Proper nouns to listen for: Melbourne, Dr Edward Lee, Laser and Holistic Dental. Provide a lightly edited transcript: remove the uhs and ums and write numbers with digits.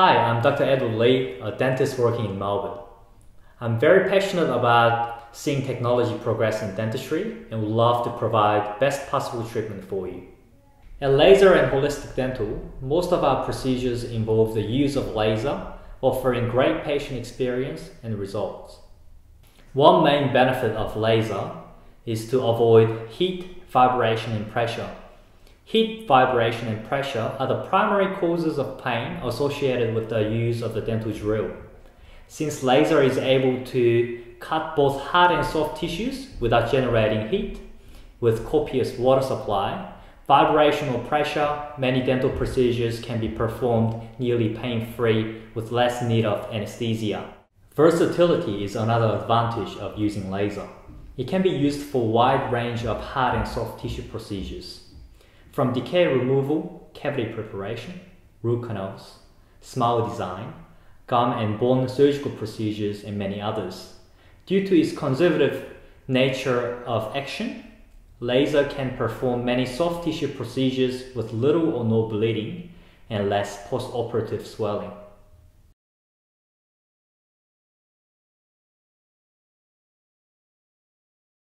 Hi, I'm Dr. Edward Lee, a dentist working in Melbourne. I'm very passionate about seeing technology progress in dentistry and would love to provide best possible treatment for you. At Laser and Holistic Dental, most of our procedures involve the use of laser, offering great patient experience and results. One main benefit of laser is to avoid heat, vibration and pressure. Heat, vibration and pressure are the primary causes of pain associated with the use of the dental drill. Since laser is able to cut both hard and soft tissues without generating heat, with copious water supply, vibrational pressure, many dental procedures can be performed nearly pain-free with less need of anesthesia. Versatility is another advantage of using laser. It can be used for a wide range of hard and soft tissue procedures, from decay removal, cavity preparation, root canals, smile design, gum and bone surgical procedures, and many others. Due to its conservative nature of action, laser can perform many soft tissue procedures with little or no bleeding and less post-operative swelling.